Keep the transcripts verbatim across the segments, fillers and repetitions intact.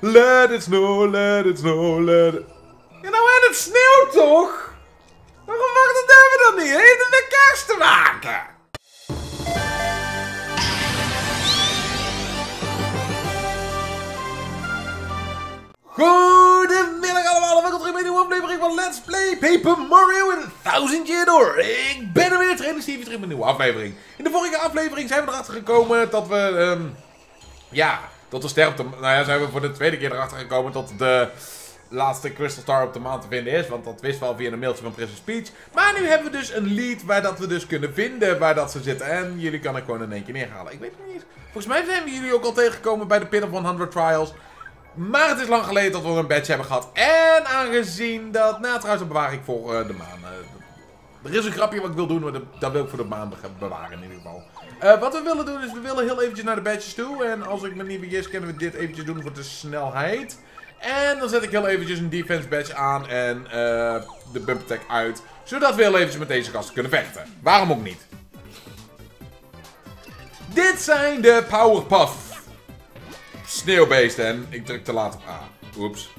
Let it snow, let it snow, let it... Ja, nou en het sneeuwt toch? Waarom wachten we dan niet? Heeft het met kerst te maken? Goedemiddag allemaal en welkom terug bij een nieuwe aflevering van Let's Play Paper Mario in Thousand Year Door. Ik ben er weer, Trainer Stevie, terug met een nieuwe aflevering. In de vorige aflevering zijn we erachter gekomen dat we... Um, ja, tot de ster op de... Nou ja, zijn we voor de tweede keer erachter gekomen dat de... laatste Crystal Star op de maan te vinden is, want dat wist wel via een mailtje van Princess Peach. Maar nu hebben we dus een lead waar dat we dus kunnen vinden waar dat ze zitten. En jullie kan ik gewoon in één keer neerhalen. Ik weet het niet. Volgens mij zijn we jullie ook al tegengekomen bij de Pin of honderd Trials. Maar het is lang geleden dat we een badge hebben gehad. En aangezien dat... Nou, trouwens, dat bewaar ik voor uh, de maan. Uh, er is een grapje wat ik wil doen, maar dat wil ik voor de maan bewaren in ieder geval. Uh, wat we willen doen is, we willen heel eventjes naar de badges toe. En als ik me niet vergis, kunnen we dit eventjes doen voor de snelheid. En dan zet ik heel eventjes een defense badge aan en uh, de bump attack uit. Zodat we heel eventjes met deze gasten kunnen vechten. Waarom ook niet? Dit zijn de Powerpuff sneeuwbeesten. En ik druk te laat op A. Oeps.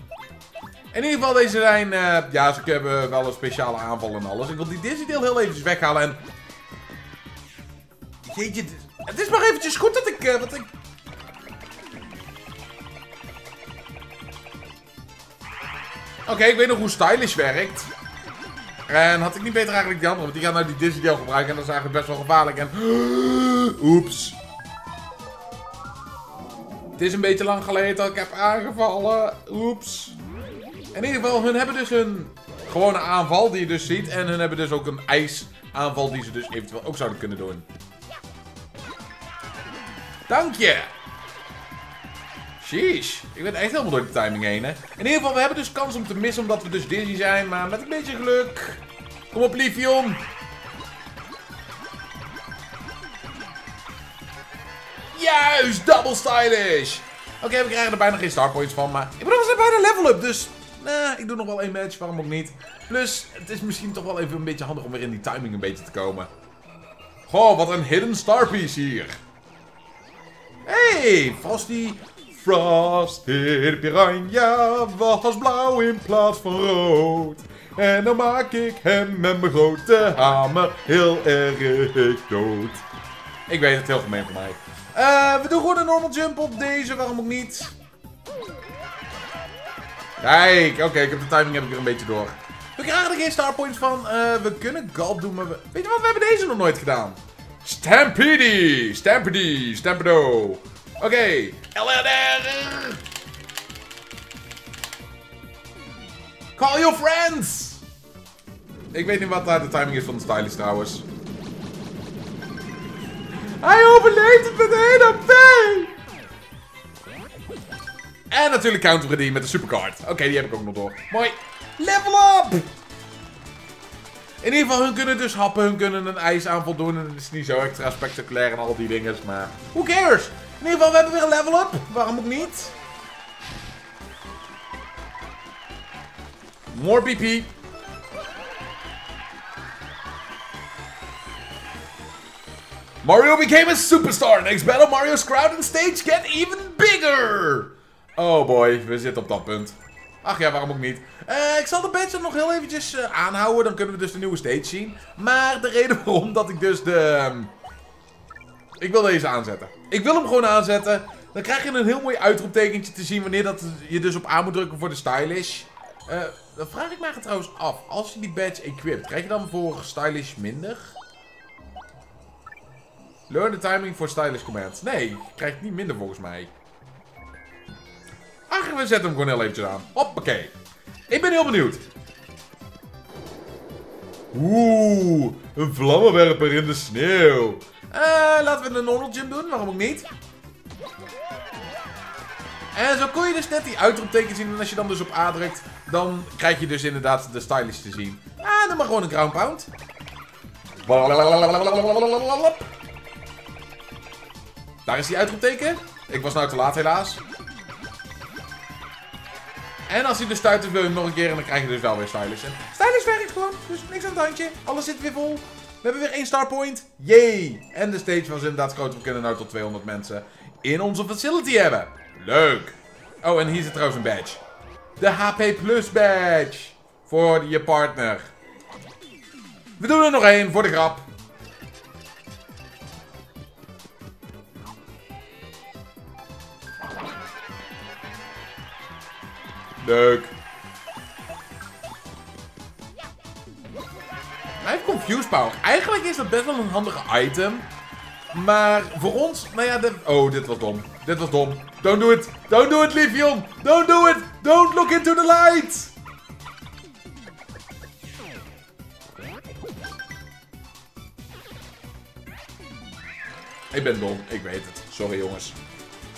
In ieder geval, deze zijn... Uh, ja, ze hebben wel een speciale aanval en alles. Ik wil die Disney deel heel eventjes weghalen en... Jeetje, het is maar eventjes goed dat ik... Uh, dat ik... Oké, okay, ik weet nog hoe stylish werkt. En had ik niet beter eigenlijk die andere, want die gaan nou die Disney deel gebruiken en dat is eigenlijk best wel gevaarlijk en... Oeps. Het is een beetje lang geleden dat ik heb aangevallen. Oeps. In ieder geval, hun hebben dus een gewone aanval die je dus ziet en hun hebben dus ook een ijsaanval die ze dus eventueel ook zouden kunnen doen. Dank je. Jeez, ik ben echt helemaal door de timing heen, hè. In ieder geval, we hebben dus kans om te missen, omdat we dus dizzy zijn. Maar met een beetje geluk. Kom op, Livion. Juist, double stylish. Oké, okay, we krijgen er bijna geen starpoints van, maar... Ik bedoel, we zijn bijna level up, dus... Nah, ik doe nog wel één match, waarom ook niet. Plus, het is misschien toch wel even een beetje handig om weer in die timing een beetje te komen. Goh, wat een hidden starpiece hier. Hey, Frosty... Frosted Piranha was blauw in plaats van rood. En dan maak ik hem met mijn grote hamer heel erg dood. Ik weet het, heel gemeen van mij. Uh, we doen gewoon een normal jump op deze, waarom ook niet? Kijk, oké, okay, ik heb de timing heb ik er een beetje door. We krijgen er geen starpoints van. Uh, we kunnen Galp doen, maar we... Weet je wat, we hebben deze nog nooit gedaan. Stampede, Stampede, Stampedo. Oké, okay. L R R! Call your friends! Ik weet niet wat daar de timing is van de stylist trouwens. Hij overleeft het met één H P! En natuurlijk counter redeem met de supercard. Oké, okay, die heb ik ook nog door. Mooi. Level up! In ieder geval, hun kunnen dus happen, hun kunnen een ijsaanval doen. En het is niet zo extra spectaculair en al die dingen, maar... Who cares? In ieder geval, we hebben weer een level up. Waarom ook niet? More B P. Mario became a superstar. Next battle, Mario's crowd and stage get even bigger. Oh boy, we zitten op dat punt. Ach ja, waarom ook niet. Uh, ik zal de badge nog heel eventjes uh, aanhouden. Dan kunnen we dus de nieuwe stage zien. Maar de reden waarom dat ik dus de... Um, ik wil deze aanzetten. Ik wil hem gewoon aanzetten. Dan krijg je een heel mooi uitroeptekentje te zien wanneer dat je dus op aan moet drukken voor de stylish. Uh, dan vraag ik mij trouwens af. Als je die badge equipt, krijg je dan voor stylish minder? Learn the timing for stylish commands. Nee, je krijgt niet minder volgens mij. Ach, we zetten hem gewoon heel eventjes aan. Hoppakee. Ik ben heel benieuwd. Oeh, een vlammenwerper in de sneeuw. Uh, laten we een normal jump doen, waarom ook niet? En zo kon je dus net die uitroepteken zien. En als je dan dus op A drukt, dan krijg je dus inderdaad de stylish te zien. Ah, dan maar gewoon een ground pound. Daar is die uitroepteken. Ik was nou te laat helaas. En als hij dus stuit is, wil je hem nog een keer en dan krijg je dus wel weer stylish. En stylish werkt gewoon, dus niks aan het handje. Alles zit weer vol. We hebben weer één starpoint. Yay! En de stage was inderdaad groot. We kunnen nu tot tweehonderd mensen in onze facility hebben. Leuk! Oh, en hier zit trouwens een badge. De H P Plus badge. Voor je partner. We doen er nog één voor de grap. Leuk. Hij heeft Confuse Power. Eigenlijk is dat best wel een handige item. Maar voor ons... Nou ja, de... Oh, dit was dom. Dit was dom. Don't do it. Don't do it, Livion. Don't do it. Don't look into the light. Ik ben dom. Ik weet het. Sorry, jongens.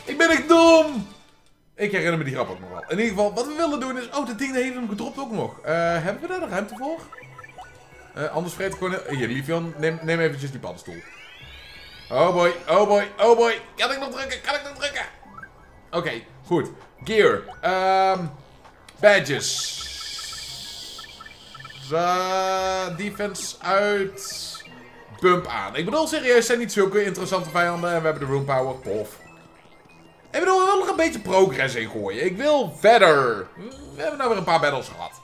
Ik ben echt dom. Ik herinner me die grap ook nog wel. In ieder geval, wat we willen doen is... Oh, dat ding heeft hem gedropt ook nog. Uh, hebben we daar de ruimte voor? Uh, anders vreet ik gewoon... Hier, Livion. Neem, neem eventjes die paddenstoel. Oh boy, oh boy, oh boy. Kan ik nog drukken? Kan ik nog drukken? Oké, okay, goed. Gear. Um, badges. Uh, defense uit. Bump aan. Ik bedoel, serieus zijn niet zulke interessante vijanden. En we hebben de room power. Pof. Ik bedoel, we willen nog een beetje progress in gooien. Ik wil verder. We hebben nou weer een paar battles gehad.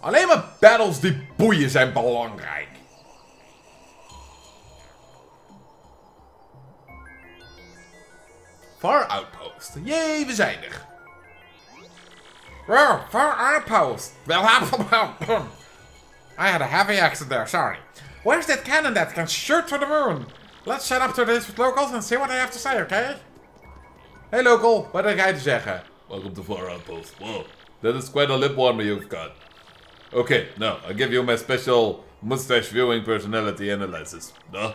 Alleen maar battles die boeien zijn belangrijk. Far Outpost. Jee, we zijn er. Wow, Far Outpost. Well, I had a heavy accident there, sorry. Where's that cannon that can shoot to the moon? Let's set up to this with locals and see what they have to say, okay? Hey local, wat heb jij te zeggen? Welcome to Far Outpost. Wow, that is quite a lip warmer you've got. Okay, now I'll give you my special mustache viewing personality analysis. Duh.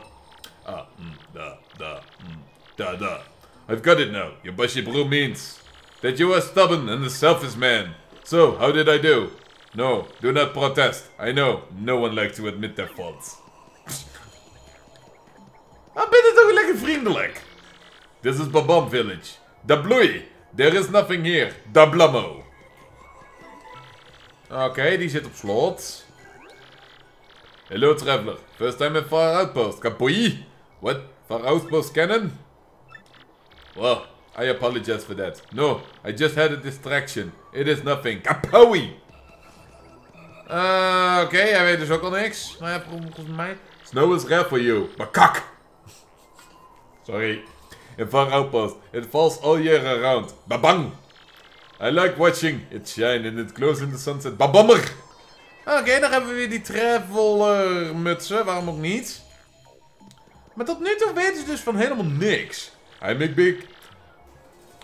Ah, mm, duh, duh, mm, duh, duh. I've got it now. Your Bashibru means that you are stubborn and a selfish man. So, how did I do? No, do not protest. I know, no one likes to admit their faults. Maar ben je toch lekker vriendelijk? This is Bob-omb Village. Dabloei, there is nothing here. Dablamo. Oké, okay, die zit op slot. Hello traveler, first time at Far Outpost. Kapoi? What? Far Outpost cannon? Well, I apologize for that. No, I just had a distraction. It is nothing. Kapoi! Uh, Oké, okay, jij weet dus ook al niks. Nou ja, volgens mij. Snow is rare for you, maar kak! Sorry. In Far Outpost, it falls all year around. Babang! I like watching it shine and it glows in the sunset. Babammer! Oké, okay, dan hebben we weer die traveler mutsen, waarom ook niet? Maar tot nu toe weten ze dus van helemaal niks. I make big...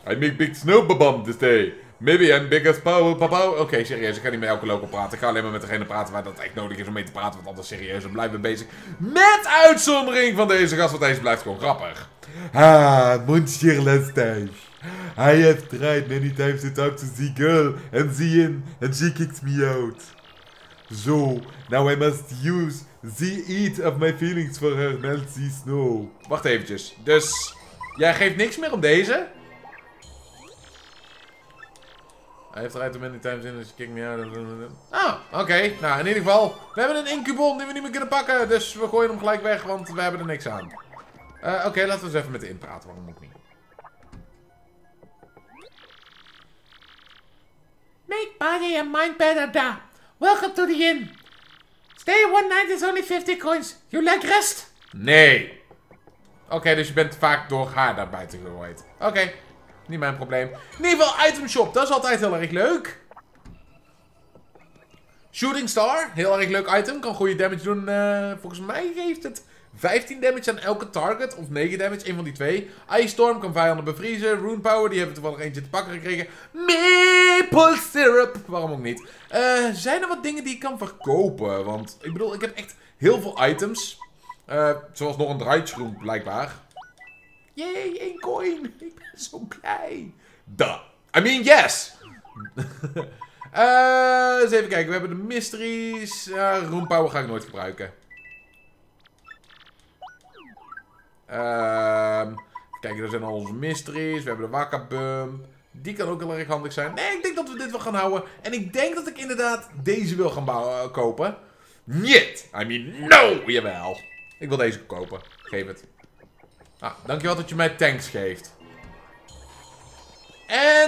I make big snow babam this day. Maybe I'm big as power, papa. Oké, okay, serieus, ik ga niet met elke local praten. Ik ga alleen maar met degene praten waar dat echt nodig is om mee te praten. Want anders serieus, we blijven bezig. Met uitzondering van deze gast, want deze blijft gewoon grappig. Ah, monsieur Lestache. I have tried many times to talk to the girl and the in, and she kicked me out. So, now I must use the heat of my feelings for her melt the snow. Wacht eventjes, dus... Jij geeft niks meer om deze? Hij heeft eruit de many times in, dus je kijkt me uit. Ah, oké. Okay. Nou, in ieder geval. We hebben een incubon die we niet meer kunnen pakken. Dus we gooien hem gelijk weg, want we hebben er niks aan. Uh, oké, okay, laten we eens even met de in praten. Waarom ook niet? Make body and mind better da. Welcome to the inn. Stay one night is only fifty coins. You like rest? Nee. Oké, okay, dus je bent vaak door haar naar buiten gegooid. Oké, okay, niet mijn probleem. In ieder geval, item shop, dat is altijd heel erg leuk. Shooting Star, heel erg leuk item. Kan goede damage doen. Uh, volgens mij geeft het vijftien damage aan elke target. Of negen damage, een van die twee. Ice Storm kan vijanden bevriezen. Rune Power, die hebben toevallig eentje te pakken gekregen. Maple Syrup, waarom ook niet. Uh, zijn er wat dingen die ik kan verkopen? Want ik bedoel, ik heb echt heel veel items. Uh, zoals nog een draaischroom, blijkbaar. Jee, één coin. Ik ben zo blij. Duh. I mean, yes. uh, eens even kijken. We hebben de mysteries. Uh, Room Power ga ik nooit gebruiken. Uh, kijk, daar zijn al onze mysteries. We hebben de Wakabum. Die kan ook heel erg handig zijn. Nee, ik denk dat we dit wel gaan houden. En ik denk dat ik inderdaad deze wil gaan bouwen, uh, kopen. Niet. I mean, no. Jawel. Ik wil deze kopen. Geef het. Ah, dankjewel dat je mij tanks geeft.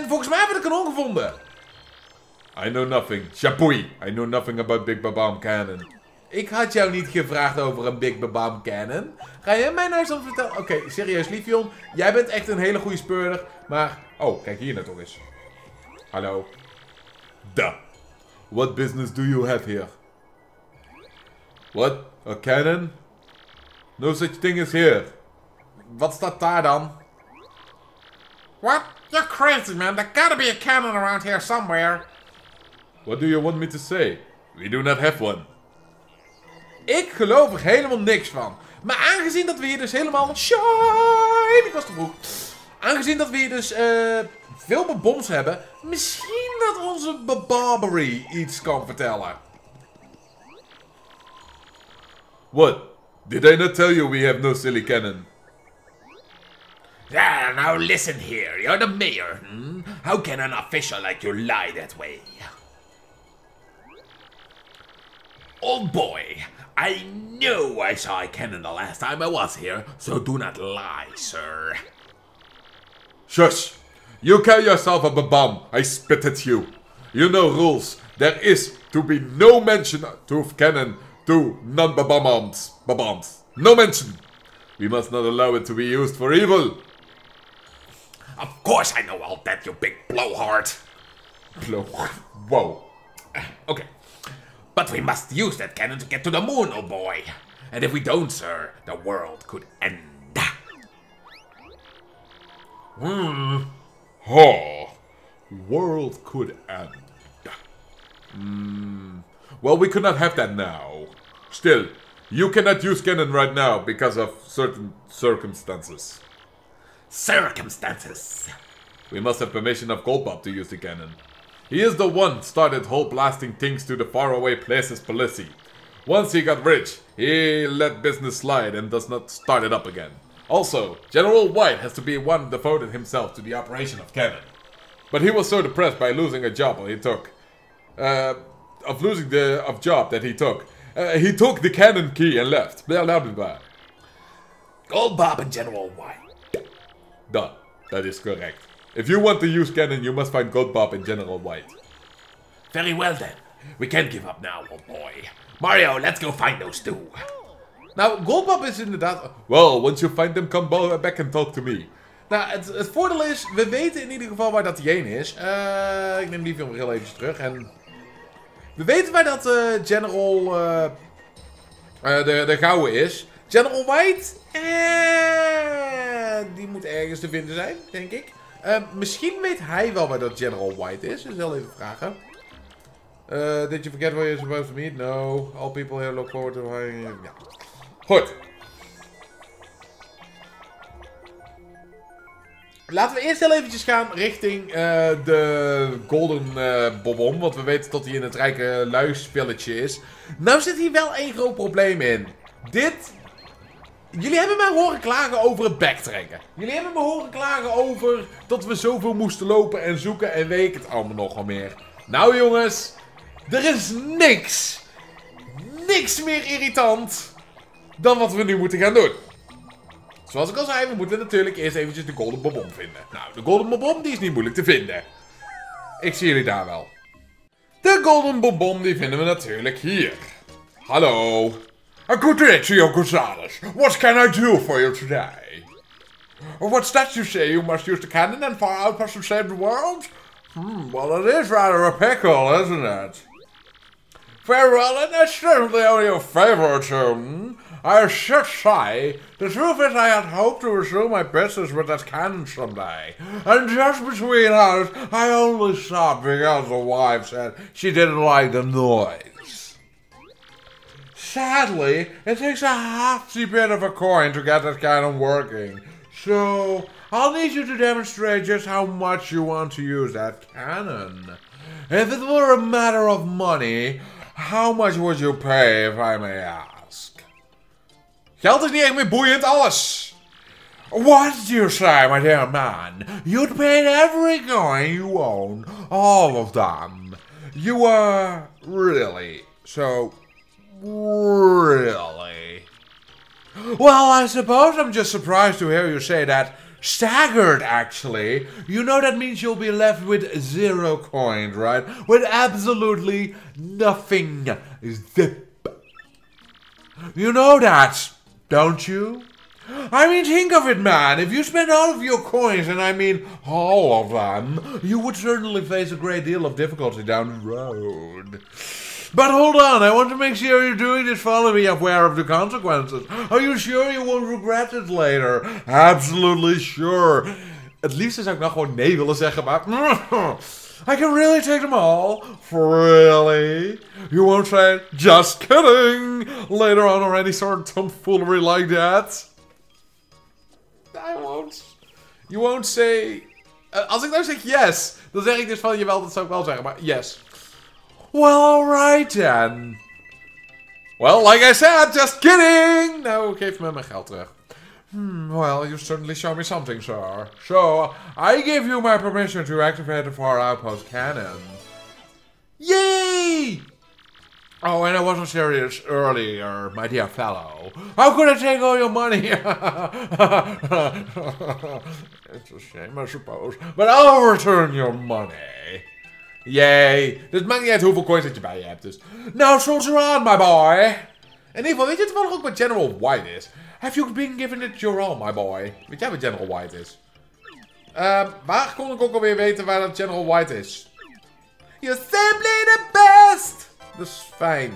en volgens mij hebben we de kanon gevonden. I know nothing. Chapoei. I know nothing about Big Bob-omb Cannon. Ik had jou niet gevraagd over een Big Bob-omb Cannon. Ga jij mij nou eens wat vertellen? Oké, okay, serieus lief Jon. Jij bent echt een hele goede speurder. Maar, oh, kijk hier nou toch eens. Hallo. Da. What business do you have here? What? A cannon? No such thing is here. Wat staat daar dan? What? You're crazy man. There gotta be a cannon around here somewhere. What do you want me to say? We do not have one. Ik geloof er helemaal niks van. Maar aangezien dat we hier dus helemaal... Shine! Ik was te vroeg. Aangezien dat we hier dus uh, veel beboms hebben... Misschien dat onze Barbarie iets kan vertellen. What? Did I not tell you we have no silly cannon? Yeah, now listen here. You're the mayor. Hmm? How can an official like you lie that way? Old boy, I know I saw a cannon the last time I was here, so do not lie, sir. Shush! You call yourself a Bob-omb. I spit at you. You know rules. There is to be no mention to cannon to non-Bob-ombs. Bob-ombs. No mention. We must not allow it to be used for evil. Of course I know all that, you big blowhard. Blowhard? Wow. Okay. But we must use that cannon to get to the moon, old boy. And if we don't, sir, the world could end. Hmm. Huh. World could end. Hmm. Well, we could not have that now. Still, you cannot use cannon right now because of certain circumstances. Circumstances. We must have permission of Goldbob to use the cannon. He is the one started whole blasting things to the faraway places policy. Once he got rich, he let business slide and does not start it up again. Also, General White has to be one devoted himself to the operation of cannon. But he was so depressed by losing a job he took, uh, of losing the of job that he took, uh, he took the cannon key and left. Blah blah blah blah. Goldbob and General White. Duh, that is correct. If you want to use cannon, you must find Goldbob and General White. Very well then. We can't give up now, old boy. Mario, let's go find those two. Nou, Goldbob is inderdaad... Well, once you find them, come back and talk to me. Nou, het, het voordeel is, we weten in ieder geval waar dat die heen is. Uh, ik neem die film heel even terug en... We weten waar dat uh, General... Uh, uh, de, de gouden is. General White... Uh, die moet ergens te vinden zijn, denk ik. Uh, misschien weet hij wel waar dat General White is. Dus wel even vragen. Uh, did you forget where you're supposed to meet? No. All people here look forward to... Ja. Goed. Laten we eerst heel eventjes gaan richting uh, de Golden uh, Bob-omb. Want we weten dat hij in het rijke luisvilletje is. Nou zit hier wel één groot probleem in. Dit... Jullie hebben mij horen klagen over het backtracken. Jullie hebben me horen klagen over dat we zoveel moesten lopen en zoeken en weet ik het allemaal nogal meer. Nou jongens, er is niks, niks meer irritant dan wat we nu moeten gaan doen. Zoals ik al zei, we moeten natuurlijk eerst eventjes de Golden Bob-omb vinden. Nou, de Golden Bob-omb die is niet moeilijk te vinden. Ik zie jullie daar wel. De Golden Bob-omb die vinden we natuurlijk hier. Hallo. Good day, Tio Gonzalez. What can I do for you today? What's that you say? You must use the cannon and Far Outpost to save the world? Hmm, well, it is rather a pickle, isn't it? Very well, and that's certainly only a favor to me. I should say, the truth is I had hoped to resume my business with that cannon someday. And just between us, I only stopped because the wife said she didn't like the noise. Sadly, it takes a hefty bit of a coin to get that cannon working, so I'll need you to demonstrate just how much you want to use that cannon. If it were a matter of money, how much would you pay, if I may ask? Geld is niet echt meer boeiend, alles! What do you say, my dear man? You'd pay every coin you own, all of them. You are really so... Really? Well, I suppose I'm just surprised to hear you say that staggered, actually, you know that means you'll be left with zero coins, right? With absolutely nothing. Zip. You know that, don't you? I mean, think of it, man. If you spend all of your coins, and I mean all of them, you would certainly face a great deal of difficulty down the road. But hold on, I want to make sure you're doing this. Follow me, aware of the consequences. Are you sure you won't regret it later? Absolutely sure. Het liefste zou ik nou gewoon nee willen zeggen, maar... I can really take them all. Really? You won't say, just kidding, later on or any sort of tomfoolery like that? I won't. You won't say... Uh, als ik nou zeg yes, dan zeg ik dus van, jawel, dat zou ik wel zeggen, maar yes. Well, alright then. Well, like I said, just kidding! Nou, geef me mijn geld terug. Hmm, well, you certainly show me something, sir. So, I give you my permission to activate the Far Outpost cannon. Yay! Oh, and I wasn't serious earlier, my dear fellow. How could I take all your money? It's a shame, I suppose. But I'll return your money. Yay. Dus het maakt niet uit hoeveel coins dat je bij je hebt, dus. Now, soldier on, my boy. In ieder geval, weet je toevallig ook wat General White is? Have you been given it your all, my boy? Weet jij wat General White is? Uh, waar kon ik ook alweer weten waar dat General White is? You're simply the best! Dat is fijn.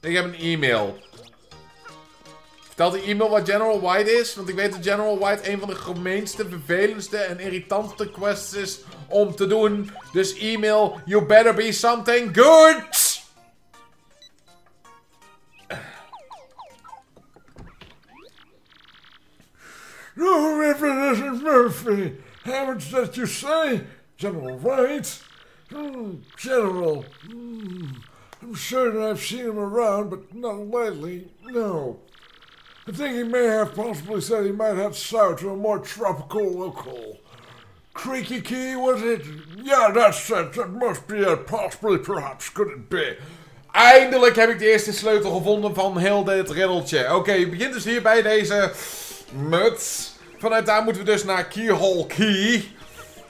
Ik heb een e-mail. Vertel die e-mail wat General White is, want ik weet dat General White een van de gemeenste, vervelendste en irritantste quests is om te doen. Dus e-mail, you better be something good! No, if it isn't Murphy, how much did you say? General White? Mm, General, mm, I'm sure that I've seen him around, but not lately, no. I think he may have possibly said he might head south to a more tropical locale. Creaky Key, was it? Yeah, that's it, that must be it, possibly, perhaps, could it be? Eindelijk heb ik de eerste sleutel gevonden van heel dit riddeltje. Oké, okay, je begint dus hier bij deze... muts. Vanuit daar moeten we dus naar Keyhole Key.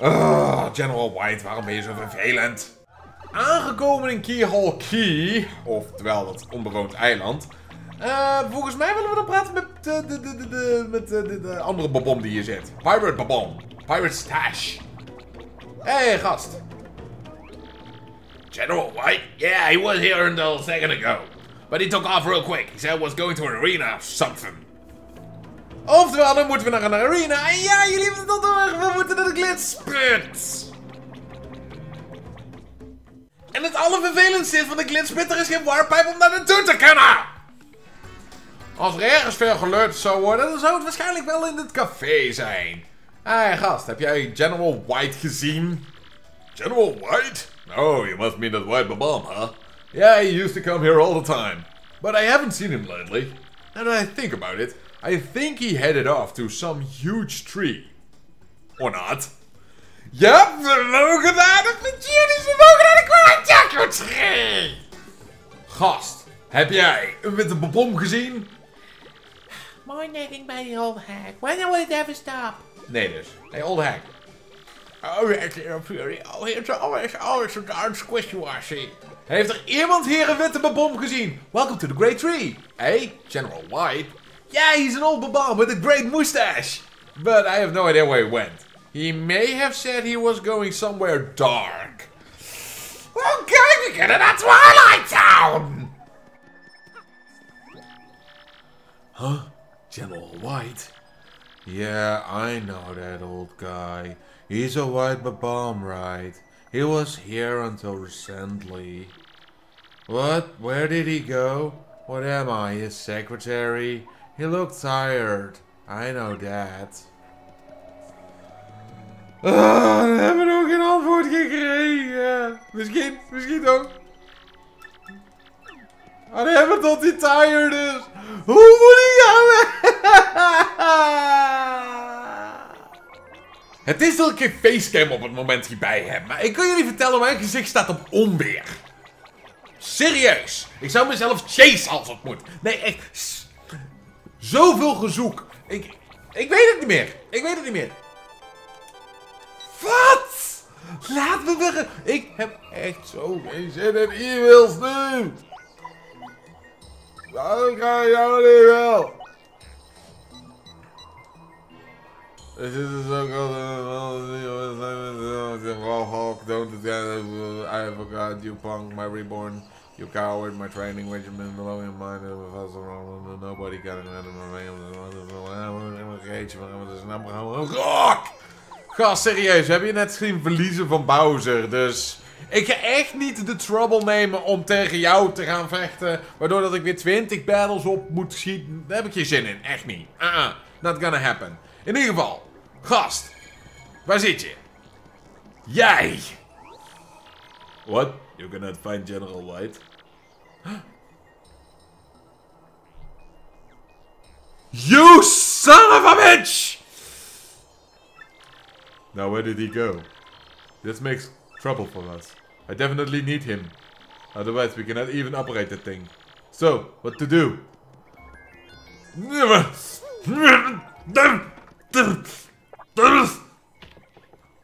Ugh, General White, waarom ben je zo vervelend? Aangekomen in Keyhole Key, oftewel dat onbewoond eiland. Uh, volgens mij willen we dan praten met de, de, de, de, met de, de, de andere Bob-omb die hier zit. Pirate Bob-omb. Pirate Stash. Hey, gast. General White? Yeah, he was here until a second ago. But he took off real quick. He said he was going to an arena or something. Oftewel, dan moeten we naar een arena. En ja, jullie hebben het al door. We moeten naar de Glitz Pit. En het allervervelendste is van de Glitz Pit, er is geen warpipe om daar naartoe te kunnen. Als er ergens veel geluid zou worden, dan zou het waarschijnlijk wel in het café zijn. Hey gast, heb jij General White gezien? General White? No, you must mean that White Bob-omb, huh? Yeah, he used to come here all the time. But I haven't seen him lately. Now that I think about it, I think he headed off to some huge tree. Or not. Yep, we mogen naar de Plantieris, we mogen naar de Kwalitako tree! Gast, heb jij een witte Bob-omb gezien? Mooi netting bij die old hag. When will it ever stop? Nee dus. Hey, old hag. Oh, Reactor Fury. Oh, here's always, always a darn squishy-washy. Heeft er iemand hier een witte Bob-omb gezien? Welcome to the Great Tree. Hey, General White. Yeah, he's an old Bob-omb with a great mustache! But I have no idea where he went. He may have said he was going somewhere dark. Well, can we get in that Twilight Town? Huh? General White? Yeah, I know that old guy. He's a white Bob-omb, right? He was here until recently. What? Where did he go? What am I, his secretary? He looked tired. I know that. Ah, we hebben ook een antwoord gekregen. Misschien, misschien ook. Maar we hebben tot die tired is. Hoe moet ik jou? Het is dat ik geen facecam op het moment hierbij heb. Maar ik kan jullie vertellen, mijn gezicht staat op onweer. Serieus. Ik zou mezelf chase als het moet. Nee, echt... Zoveel gezoek. Ik, Ik weet het niet meer. Ik weet het niet meer. Wat? Laat me weg. Ik heb echt zo geen zin in e-mails nu. Waarom krijg je nou niet wel? This is so good. Raw Hawk, don't together. I forgot you punk, my reborn. You coward, my training regiment, belonging in mind of us around. Nobody got it. I don't know. I'm a Gast, serieus, heb je net gezien verliezen van Bowser? Dus ik ga echt niet de trouble nemen om tegen jou te gaan vechten. Waardoor dat ik weer twintig battles op moet schieten. Daar heb ik geen zin in. Echt niet. Uh-uh. Not gonna happen. In ieder geval, gast, waar zit je? Jij! What? You cannot find General White? Huh? You son of a bitch! Now where did he go? This makes trouble for us. I definitely need him. Otherwise we cannot even operate the thing. So, what to do?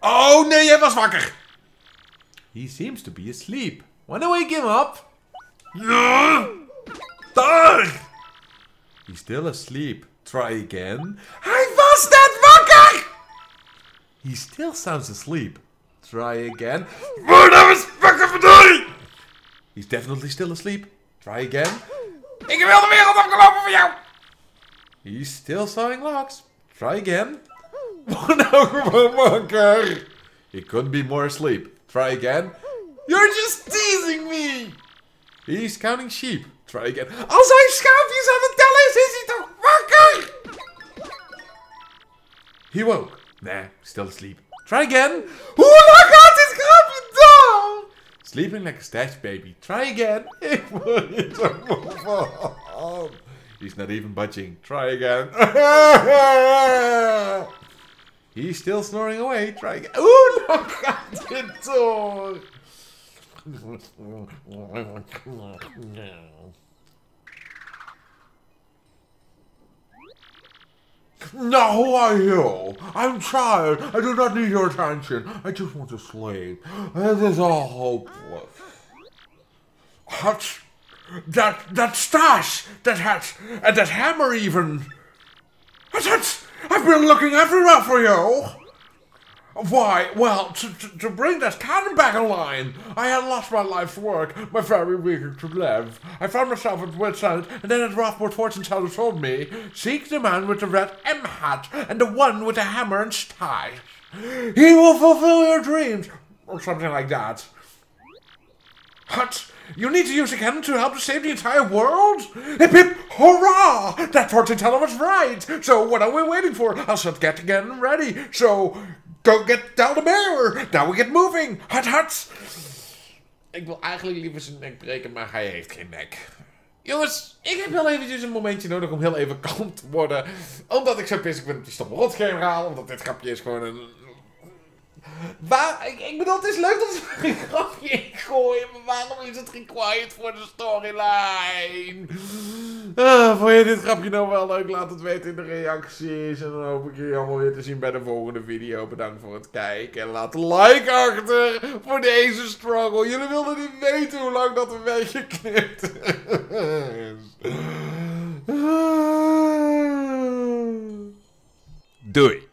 Oh nee, jij was wakker! He seems to be asleep. Wanna wake him up? He's still asleep. Try again. Hij was net wakker! He still sounds asleep. Try again. He's definitely still asleep. Try again. Ik wil de wereld afgelopen voor jou! He's still sawing logs. Try again. He could be more asleep. Try again. You're just teasing me. He's counting sheep. Try again. Als hij schaapjes aan het tellen is, is hij toch wakker? He woke. Nah, still asleep. Try again. Hoe lang gaat dit grapje dan? Sleeping like a stash baby. Try again. Ik word hier zo moe van. He's not even budging. Try again. He's still snoring away. Try again. Oeh, dan gaat het door. Now, who are you? I'm tired. I do not need your attention. I just want to sleep. This is all hopeless. Hutch. That, that stash, that hat, and that hammer even. That's, I've been looking everywhere for you. Why? Well, to, to, to bring that cannon back in line. I had lost my life's work, my very reason to live. I found myself at Wit's End, and then at Rothwood Fortune Teller told me, seek the man with the red M hat, and the one with the hammer and stash. He will fulfill your dreams, or something like that. Hut, you need to use a cannon to help to save the entire world? Hip hip, hurrah! That fortune teller was right! So what are we waiting for? I'll set get again ready. So, go get down the mirror! Now we get moving! Hut hut! Ik wil eigenlijk liever zijn nek breken, maar hij heeft geen nek. Jongens, ik heb wel eventjes een momentje nodig om heel even kalm te worden. Omdat ik zo pissig ben op die stomme rotgeneraal. Omdat dit grapje is gewoon een... Waar, ik, ik bedoel, het is leuk dat ze een grapje in gooien, maar waarom is het required voor de storyline? Ah, vond je dit grapje nou wel leuk? Laat het weten in de reacties. En dan hoop ik jullie allemaal weer te zien bij de volgende video. Bedankt voor het kijken. En laat een like achter voor deze struggle. Jullie wilden niet weten hoe lang dat een beetje knipt is. Doei.